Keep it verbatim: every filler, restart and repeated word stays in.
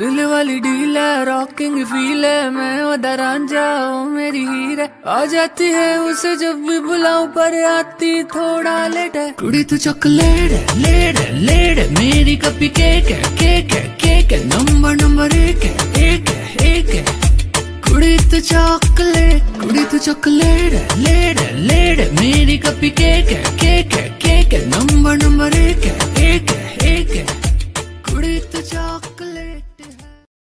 दिल वाली डील है, रॉकिंग फील है, मैं वो दरांझा हूँ मेरी हीर है। आ जाती है उसे जब भी बुलाऊं पर आती थोड़ा लेट है। कुड़ी तू चॉकलेट है, लेट है, लेट है, मेरी कपी केक है, केक है, केक है, नंबर नंबर एक है, एक है, एक है। कुड़ी तू चॉकलेट, कुड़ी तू चॉकलेट है, लेट है, लेट है, मेरी कपी केक है, केक है, केक है, नंबर नंबर एक है।